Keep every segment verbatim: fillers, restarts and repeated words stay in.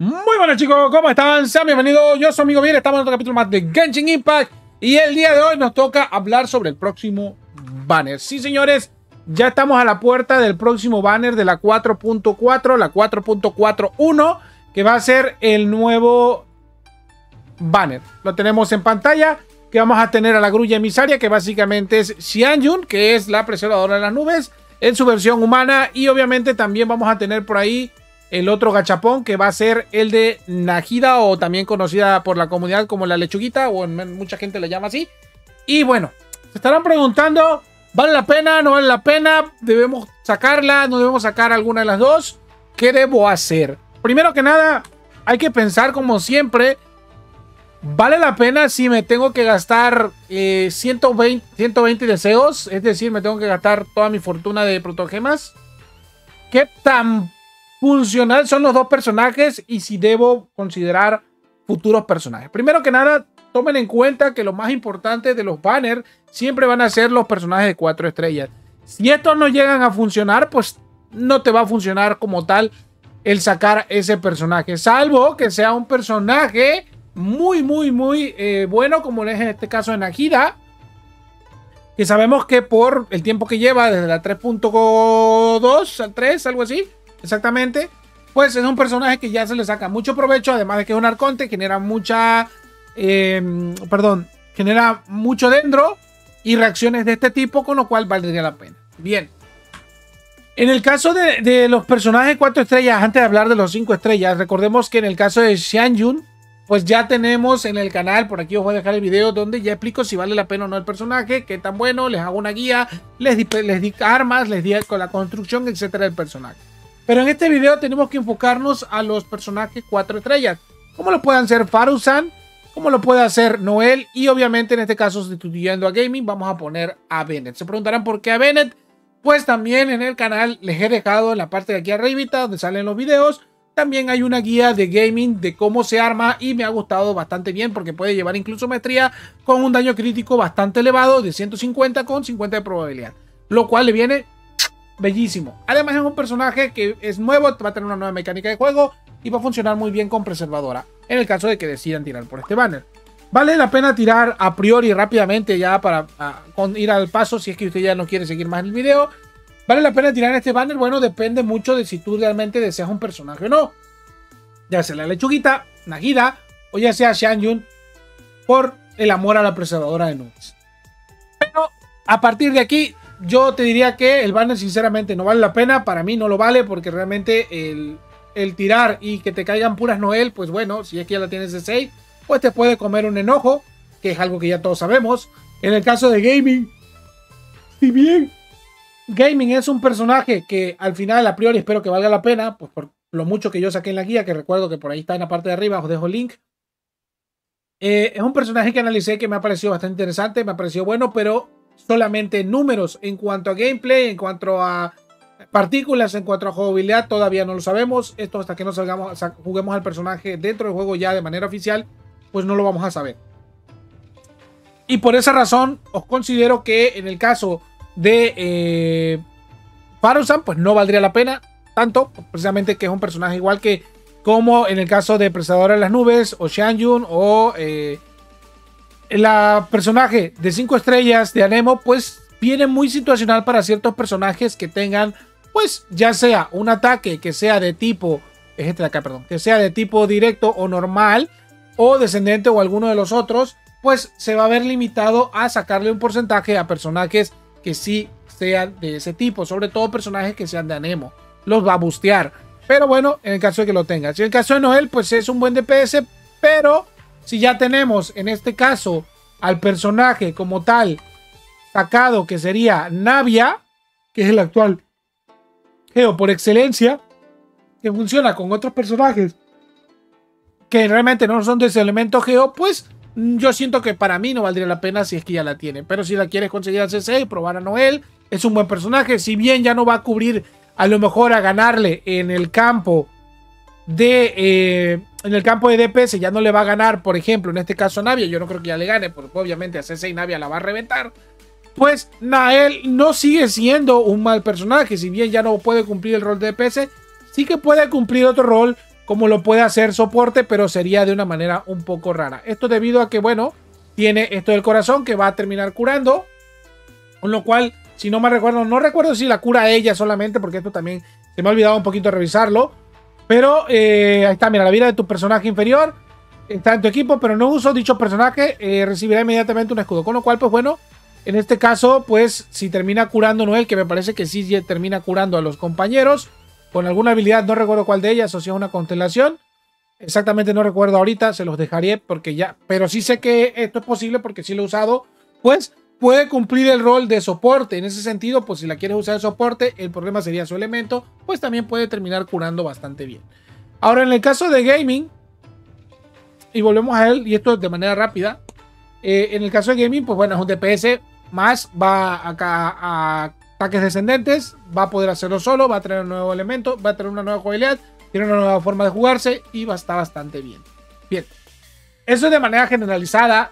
Muy buenas chicos, ¿cómo están? Sean bienvenidos, yo soy amigo bien, estamos en otro capítulo más de Genshin Impact. Y el día de hoy nos toca hablar sobre el próximo banner. Sí señores, ya estamos a la puerta del próximo banner de la cuatro punto cuatro, la cuatro punto cuatro punto uno, que va a ser el nuevo banner. Lo tenemos en pantalla, que vamos a tener a la grulla emisaria, que básicamente es Xianyun, que es la preservadora de las nubes, en su versión humana. Y obviamente también vamos a tener por ahí el otro gachapón, que va a ser el de Nahida, o también conocida por la comunidad como la lechuguita, o mucha gente le llama así. Y bueno, se estarán preguntando, ¿vale la pena? ¿No vale la pena? ¿Debemos sacarla? ¿No debemos sacar alguna de las dos? ¿Qué debo hacer? Primero que nada, hay que pensar como siempre, ¿vale la pena si me tengo que gastar eh, ciento veinte deseos? Es decir, me tengo que gastar toda mi fortuna de protogemas. ¿Qué tan funcional son los dos personajes y si debo considerar futuros personajes? Primero que nada, tomen en cuenta que lo más importante de los banners siempre van a ser los personajes de cuatro estrellas. Si estos no llegan a funcionar, pues no te va a funcionar como tal el sacar ese personaje, salvo que sea un personaje muy muy muy eh, bueno, como es en este caso de Nahida, que sabemos que por el tiempo que lleva desde la tres punto dos al tres, algo así exactamente, pues es un personaje que ya se le saca mucho provecho, además de que es un arconte, genera mucha eh, perdón, genera mucho dendro y reacciones de este tipo, con lo cual valdría la pena. Bien, en el caso de, de los personajes cuatro estrellas, antes de hablar de los cinco estrellas, recordemos que en el caso de Xianyun, pues ya tenemos en el canal, por aquí os voy a dejar el video donde ya explico si vale la pena o no el personaje, qué tan bueno, les hago una guía, les di, les di armas, les di con la construcción, etcétera, del personaje. Pero en este video tenemos que enfocarnos a los personajes cuatro estrellas, como lo puedan ser Faruzan, como lo puede hacer Noelle, y obviamente en este caso, sustituyendo a Gaming, vamos a poner a Bennett. Se preguntarán por qué a Bennett. Pues también en el canal les he dejado en la parte de aquí arribita donde salen los videos, también hay una guía de Gaming de cómo se arma, y me ha gustado bastante bien porque puede llevar incluso maestría con un daño crítico bastante elevado de ciento cincuenta con cincuenta de probabilidad, lo cual le viene bellísimo. Además es un personaje que es nuevo, va a tener una nueva mecánica de juego y va a funcionar muy bien con preservadora en el caso de que decidan tirar por este banner. Vale la pena tirar a priori rápidamente ya para a, con, ir al paso, si es que usted ya no quiere seguir más el video. ¿Vale la pena tirar este banner? Bueno, depende mucho de si tú realmente deseas un personaje o no. Ya sea la lechuguita, Nahida, o ya sea Xianyun, por el amor a la preservadora de nubes. Pero a partir de aquí, yo te diría que el banner sinceramente no vale la pena. Para mí no lo vale, porque realmente el, el tirar y que te caigan puras Noel, pues bueno, si es que ya la tienes de seis, pues te puede comer un enojo, que es algo que ya todos sabemos. En el caso de Gaming, si bien Gaming es un personaje que al final a priori espero que valga la pena, pues por lo mucho que yo saqué en la guía, que recuerdo que por ahí está en la parte de arriba, os dejo el link. Eh, es un personaje que analicé, que me ha parecido bastante interesante, me ha parecido bueno, pero solamente números en cuanto a gameplay, en cuanto a partículas, en cuanto a jugabilidad, todavía no lo sabemos. Esto hasta que no salgamos, juguemos al personaje dentro del juego ya de manera oficial, pues no lo vamos a saber. Y por esa razón os considero que en el caso de eh, Faruzan, pues no valdría la pena tanto, precisamente que es un personaje igual que como en el caso de Presadora de las Nubes o Xianyun, o eh, la personaje de cinco estrellas de Anemo, pues viene muy situacional para ciertos personajes que tengan, pues ya sea un ataque que sea de tipo es este de acá, perdón, que sea de tipo directo o normal o descendente o alguno de los otros, pues se va a ver limitado a sacarle un porcentaje a personajes que sí sean de ese tipo, sobre todo personajes que sean de Anemo, los va a bustear. Pero bueno, en el caso de que lo tengan. Si en el caso de Noelle, pues es un buen D P S, pero si ya tenemos en este caso al personaje como tal sacado, que sería Navia, que es el actual geo por excelencia, que funciona con otros personajes que realmente no son de ese elemento geo, pues yo siento que para mí no valdría la pena si es que ya la tienen. Pero si la quieres conseguir al C C y probar a Noelle, es un buen personaje. Si bien ya no va a cubrir a lo mejor a ganarle en el campo de eh, en el campo de D P S, ya no le va a ganar, por ejemplo, en este caso a Navia. Yo no creo que ya le gane, porque obviamente a C C y Navia la va a reventar. Pues Noelle no sigue siendo un mal personaje. Si bien ya no puede cumplir el rol de D P S, sí que puede cumplir otro rol como lo puede hacer soporte, pero sería de una manera un poco rara. Esto debido a que, bueno, tiene esto del corazón que va a terminar curando, con lo cual, si no me recuerdo, no recuerdo si la cura ella solamente, porque esto también se me ha olvidado un poquito revisarlo, pero eh, ahí está, mira, la vida de tu personaje inferior está en tu equipo, pero no uso dicho personaje, eh, recibirá inmediatamente un escudo, con lo cual, pues bueno, en este caso, pues si termina curando Noelle, que me parece que sí termina curando a los compañeros, con alguna habilidad, no recuerdo cuál de ellas, o si es una constelación, exactamente no recuerdo ahorita, se los dejaré porque ya, pero sí sé que esto es posible porque sí lo he usado, pues puede cumplir el rol de soporte. En ese sentido, pues si la quieres usar de soporte, el problema sería su elemento, pues también puede terminar curando bastante bien. Ahora, en el caso de Gaming, y volvemos a él, y esto de manera rápida, eh, en el caso de Gaming, pues bueno, es un D P S más, va acá a ataques descendentes, va a poder hacerlo solo, va a traer un nuevo elemento, va a traer una nueva jugabilidad, tiene una nueva forma de jugarse y va a estar bastante bien. Bien, eso de manera generalizada,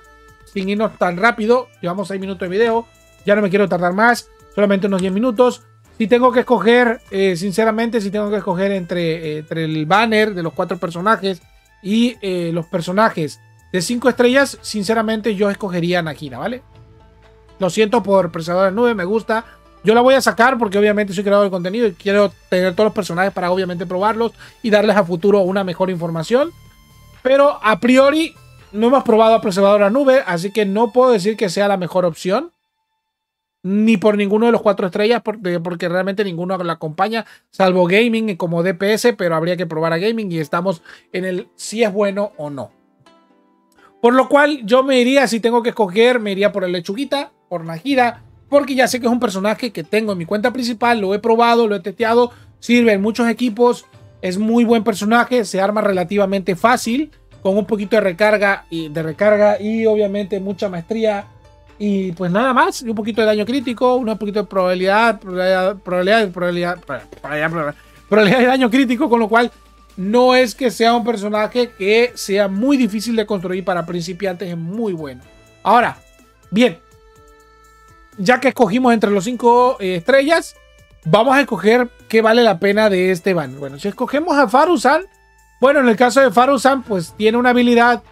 sin irnos tan rápido, llevamos seis minutos de video, ya no me quiero tardar más, solamente unos diez minutos. Si tengo que escoger, eh, sinceramente, si tengo que escoger entre, eh, entre el banner de los cuatro personajes y eh, los personajes de cinco estrellas, sinceramente yo escogería a Nahida, ¿vale? Lo siento por Presadora de Nube, me gusta. Yo la voy a sacar porque obviamente soy creador de contenido y quiero tener todos los personajes para obviamente probarlos y darles a futuro una mejor información. Pero a priori no hemos probado a Preservadora Nube, así que no puedo decir que sea la mejor opción. Ni por ninguno de los cuatro estrellas, porque realmente ninguno la acompaña, salvo Gaming como D P S, pero habría que probar a Gaming y estamos en el si es bueno o no. Por lo cual yo me iría, si tengo que escoger, me iría por el Lechuguita, por Nahida, porque ya sé que es un personaje que tengo en mi cuenta principal, lo he probado, lo he testeado, sirve en muchos equipos, es muy buen personaje, se arma relativamente fácil, con un poquito de recarga y de recarga y obviamente mucha maestría y pues nada más, un poquito de daño crítico, un poquito de probabilidad probabilidad probabilidad probabilidad, probabilidad, probabilidad de daño crítico, con lo cual no es que sea un personaje que sea muy difícil de construir. Para principiantes es muy bueno. Ahora, bien, ya que escogimos entre los cinco eh, estrellas, vamos a escoger qué vale la pena de este banner. Bueno, si escogemos a Faruzan, bueno, en el caso de Faruzan, pues tiene una habilidad,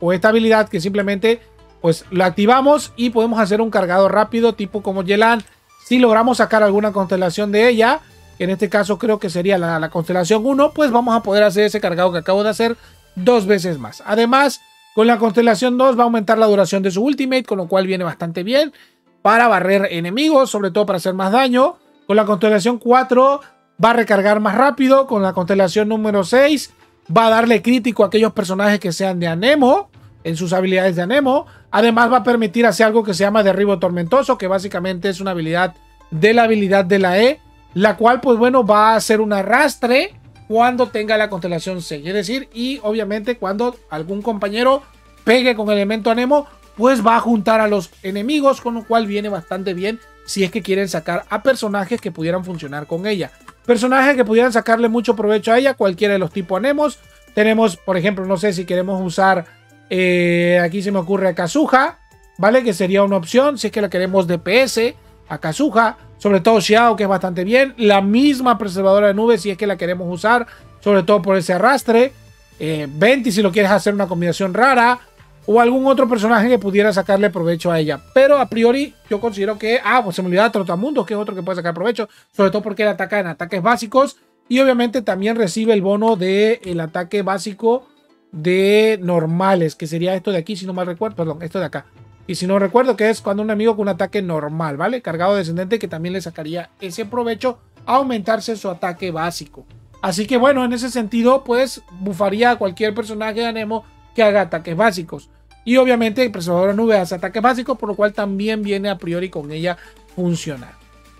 o esta habilidad que simplemente pues la activamos y podemos hacer un cargado rápido, tipo como Yelan, si logramos sacar alguna constelación de ella, en este caso creo que sería la, la constelación uno, pues vamos a poder hacer ese cargado que acabo de hacer dos veces más. Además, con la constelación dos va a aumentar la duración de su ultimate, con lo cual viene bastante bien para barrer enemigos, sobre todo para hacer más daño. Con la constelación cuatro va a recargar más rápido, con la constelación número seis... va a darle crítico a aquellos personajes que sean de Anemo, en sus habilidades de Anemo. Además va a permitir hacer algo que se llama Derribo Tormentoso, que básicamente es una habilidad de la habilidad de la E, la cual pues bueno va a hacer un arrastre cuando tenga la constelación seis. Es decir, y obviamente cuando algún compañero pegue con el elemento Anemo, pues va a juntar a los enemigos, con lo cual viene bastante bien si es que quieren sacar a personajes que pudieran funcionar con ella. Personajes que pudieran sacarle mucho provecho a ella, cualquiera de los tipos anemos. Tenemos, por ejemplo, no sé si queremos usar, eh, aquí se me ocurre a Kazuha, ¿vale? Que sería una opción, si es que la queremos D P S, a Kazuha, sobre todo Xiao, que es bastante bien. La misma Preservadora de Nubes, si es que la queremos usar, sobre todo por ese arrastre. Eh, Venti, si lo quieres hacer una combinación rara, o algún otro personaje que pudiera sacarle provecho a ella. Pero a priori yo considero que... Ah, pues se me olvidaba Trotamundos, que es otro que puede sacar provecho. Sobre todo porque él ataca en ataques básicos. Y obviamente también recibe el bono del ataque básico de normales. Que sería esto de aquí, si no mal recuerdo. Perdón, esto de acá. Y si no recuerdo, que es cuando un enemigo con un ataque normal, ¿vale? Cargado descendente, que también le sacaría ese provecho a aumentarse su ataque básico. Así que bueno, en ese sentido, pues bufaría a cualquier personaje de Anemo que haga ataques básicos. Y obviamente el Preservador de Nube hace ataques básicos, por lo cual también viene a priori con ella funcionar.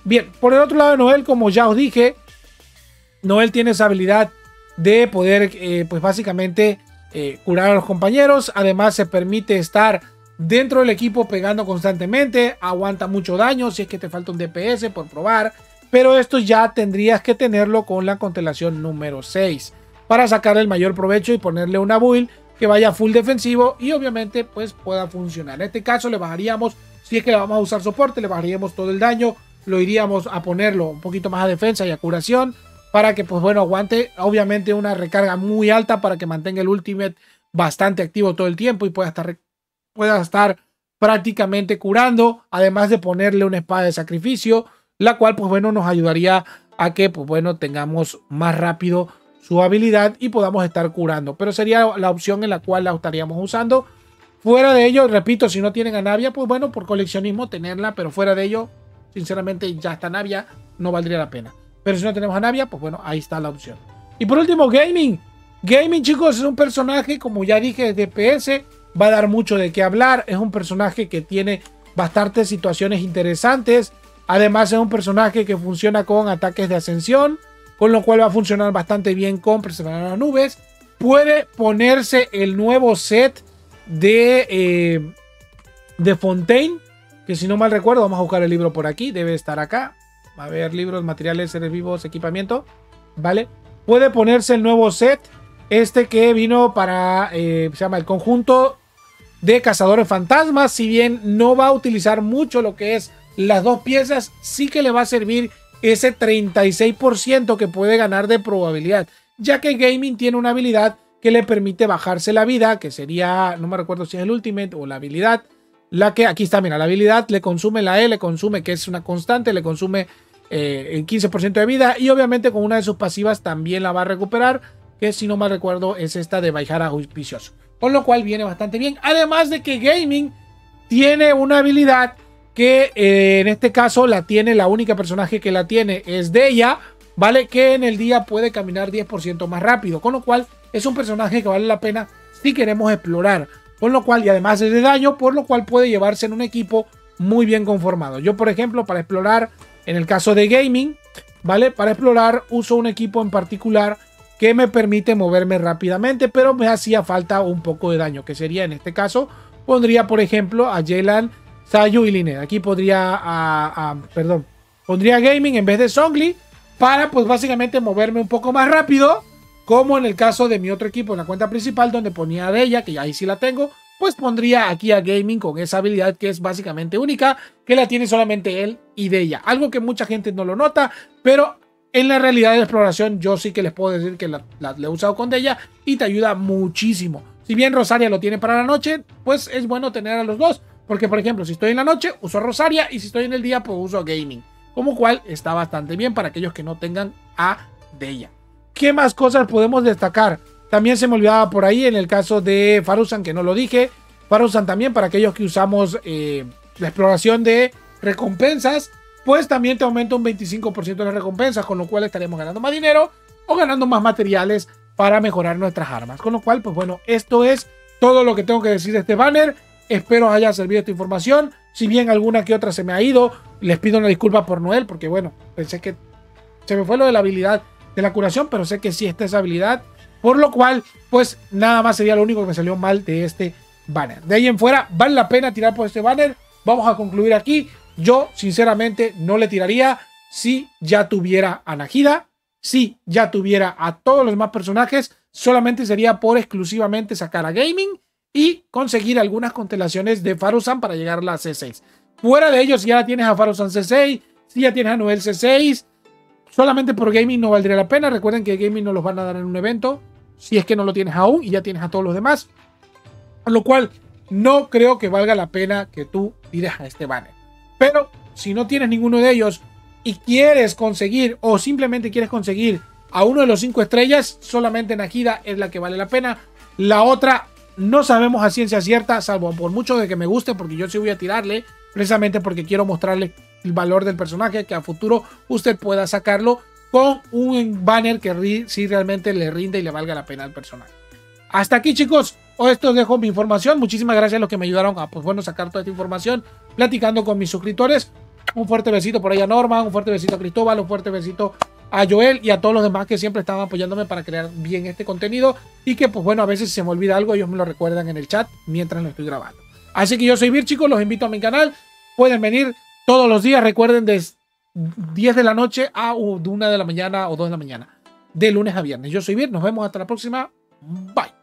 Bien, por el otro lado de Noelle, como ya os dije, Noelle tiene esa habilidad de poder, eh, pues básicamente, eh, curar a los compañeros. Además se permite estar dentro del equipo pegando constantemente, aguanta mucho daño si es que te falta un D P S por probar. Pero esto ya tendrías que tenerlo con la constelación número seis para sacarle el mayor provecho y ponerle una build que vaya full defensivo y obviamente pues pueda funcionar. En este caso le bajaríamos, si es que le vamos a usar soporte, le bajaríamos todo el daño, lo iríamos a ponerlo un poquito más a defensa y a curación, para que, pues bueno, aguante obviamente una recarga muy alta para que mantenga el ultimate bastante activo todo el tiempo y pueda estar, pueda estar prácticamente curando, además de ponerle una espada de sacrificio, la cual, pues bueno, nos ayudaría a que, pues bueno, tengamos más rápido su habilidad y podamos estar curando. Pero sería la opción en la cual la estaríamos usando. Fuera de ello, repito, si no tienen a Navia, pues bueno, por coleccionismo tenerla, pero fuera de ello, sinceramente, ya está Navia, no valdría la pena. Pero si no tenemos a Navia, pues bueno, ahí está la opción. Y por último, Gaming. Gaming, chicos, es un personaje, como ya dije, de D P S, va a dar mucho de qué hablar. Es un personaje que tiene bastantes situaciones interesantes. Además, es un personaje que funciona con ataques de ascensión, con lo cual va a funcionar bastante bien con preservar las nubes. Puede ponerse el nuevo set de, eh, de Fontaine, que si no mal recuerdo, vamos a buscar el libro por aquí, debe estar acá. A ver, libros, materiales, seres vivos, equipamiento, ¿vale? Puede ponerse el nuevo set, este que vino para, eh, se llama el conjunto de cazadores fantasmas. Si bien no va a utilizar mucho lo que es las dos piezas, sí que le va a servir ese treinta y seis por ciento que puede ganar de probabilidad, ya que Gaming tiene una habilidad que le permite bajarse la vida, que sería, no me recuerdo si es el ultimate o la habilidad, la que, aquí está, mira, la habilidad le consume la E, le consume, que es una constante, le consume Eh, el quince por ciento de vida, y obviamente con una de sus pasivas también la va a recuperar, que si no mal recuerdo es esta de Baijar Auspicioso, con lo cual viene bastante bien. Además de que Gaming tiene una habilidad que eh, en este caso la tiene, la única personaje que la tiene es Dehya, ¿vale? Que en el día puede caminar diez por ciento más rápido, con lo cual es un personaje que vale la pena si queremos explorar, con lo cual, y además es de daño, por lo cual puede llevarse en un equipo muy bien conformado. Yo, por ejemplo, para explorar, en el caso de Gaming, ¿vale? Para explorar uso un equipo en particular que me permite moverme rápidamente, pero me hacía falta un poco de daño, que sería en este caso, pondría por ejemplo a Yelan, Sayu y Linet. Aquí podría, a, a, perdón, pondría Gaming en vez de Zhongli para, pues básicamente, moverme un poco más rápido, como en el caso de mi otro equipo en la cuenta principal, donde ponía a Dehya, que ahí sí la tengo, pues pondría aquí a Gaming con esa habilidad que es básicamente única, que la tiene solamente él y Dehya. Algo que mucha gente no lo nota, pero en la realidad de la exploración yo sí que les puedo decir que la, la, la he usado con Dehya y te ayuda muchísimo. Si bien Rosaria lo tiene para la noche, pues es bueno tener a los dos, porque por ejemplo, si estoy en la noche, uso a Rosaria, y si estoy en el día, pues uso a Gaming. Como cual está bastante bien para aquellos que no tengan a Dehya. ¿Qué más cosas podemos destacar? También se me olvidaba por ahí en el caso de Faruzan, que no lo dije. Faruzan también, para aquellos que usamos eh, la exploración de recompensas, pues también te aumenta un veinticinco por ciento de las recompensas, con lo cual estaremos ganando más dinero o ganando más materiales para mejorar nuestras armas. Con lo cual, pues bueno, esto es todo lo que tengo que decir de este banner. Espero os haya servido esta información. Si bien alguna que otra se me ha ido, les pido una disculpa por Noelle, porque bueno, pensé que se me fue lo de la habilidad de la curación, pero sé que sí está esa habilidad. Por lo cual, pues nada más sería lo único que me salió mal de este banner. De ahí en fuera, vale la pena tirar por este banner. Vamos a concluir aquí. Yo, sinceramente, no le tiraría si ya tuviera a Nahida, si ya tuviera a todos los demás personajes. Solamente sería por exclusivamente sacar a Gaming y conseguir algunas constelaciones de Faruzan para llegar a la C seis. Fuera de ello, si ya tienes a Faruzan C seis, si ya tienes a Noelle C seis, solamente por Gaming no valdría la pena. Recuerden que Gaming no los van a dar en un evento, si es que no lo tienes aún y ya tienes a todos los demás. Con lo cual, no creo que valga la pena que tú tires a este banner. Pero si no tienes ninguno de ellos y quieres conseguir, o simplemente quieres conseguir a uno de los cinco estrellas, solamente Nahida es la que vale la pena. La otra no sabemos a ciencia cierta, salvo por mucho de que me guste, porque yo sí voy a tirarle, precisamente porque quiero mostrarle el valor del personaje, que a futuro usted pueda sacarlo con un banner que si realmente le rinde y le valga la pena al personaje. Hasta aquí, chicos, esto os dejo mi información. Muchísimas gracias a los que me ayudaron a, pues bueno, sacar toda esta información platicando con mis suscriptores. Un fuerte besito por ahí a Norman, un fuerte besito a Cristóbal, un fuerte besito a Joel y a todos los demás que siempre estaban apoyándome para crear bien este contenido, y que pues bueno, a veces se me olvida algo, ellos me lo recuerdan en el chat mientras lo estoy grabando. Así que yo soy Vir, chicos, los invito a mi canal, pueden venir todos los días, recuerden, de diez de la noche a una de la mañana o dos de la mañana, de lunes a viernes. Yo soy Vir, nos vemos hasta la próxima. Bye.